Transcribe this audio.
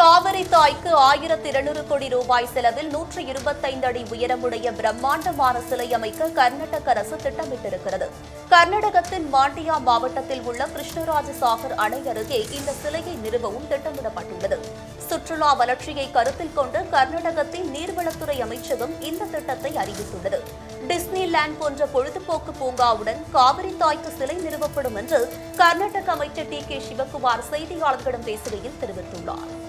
காவிரி தாய்க்கு 1200 கோடி ரூபாய் செலவில் 125 அடி உயரமுடைய பிரம்மாண்டமான சிலை அமைக்க கர்நாடக அரசு திட்டமிட்டிருக்கிறது. கர்நாடகத்தின் மாண்டியா மாவட்டத்தில் உள்ள கிருஷ்ணராஜசாகர் அணை அருகே இந்த சிலையை நிறுவவும் திட்டமிடப்பட்டுள்ளது. சுற்றுலா வளர்ச்சியை கருத்தில் கொண்டு கர்நாடகத்தின் நீர்வளத்துறை அமைச்சகம் இந்த திட்டத்தை அறிவித்துள்ளது. டிஸ்னிலேண்ட் போன்ற பொழுதுபோக்கு பூங்காவுடன் காவிரி தாய்க்கு சிலை நிறுவப்படும் என்று கர்நாடக அமைச்சர் டி.கே. சிவகுமார் செய்தியாளர்களிடம் பேசுகையில் தெரிவித்துள்ளார்.